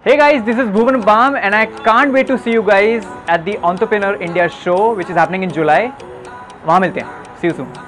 Hey guys, this is Bhuvan Bam and I can't wait to see you guys at the Entrepreneur India Show, which is happening in July. We'll meet you there. See you soon.